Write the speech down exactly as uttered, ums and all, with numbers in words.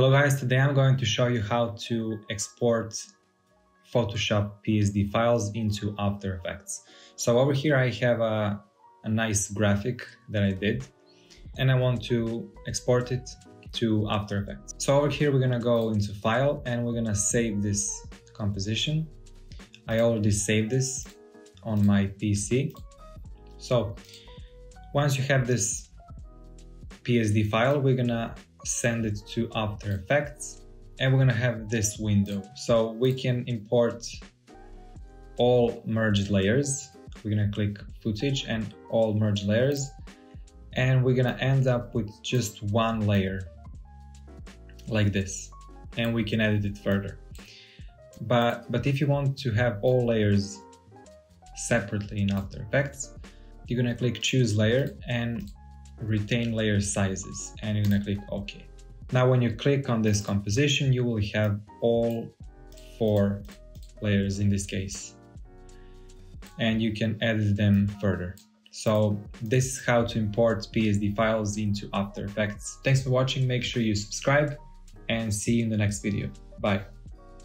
Hello guys, today I'm going to show you how to export Photoshop P S D files into After Effects. So over here I have a, a nice graphic that I did and I want to export it to After Effects. So over here we're gonna go into File and we're gonna save this composition. I already saved this on my P C. So once you have this P S D file, we're gonna send it to After Effects and we're gonna have this window. So we can import all merged layers. We're gonna click footage and all merged layers. And we're gonna end up with just one layer like this, and we can edit it further. But, but if you want to have all layers separately in After Effects, you're gonna click choose layer and retain layer sizes, and you're gonna click OK. Now when you click on this composition, you will have all four layers in this case, and you can edit them further. So this is how to import P S D files into After Effects. Thanks for watching, make sure you subscribe and see you in the next video. Bye.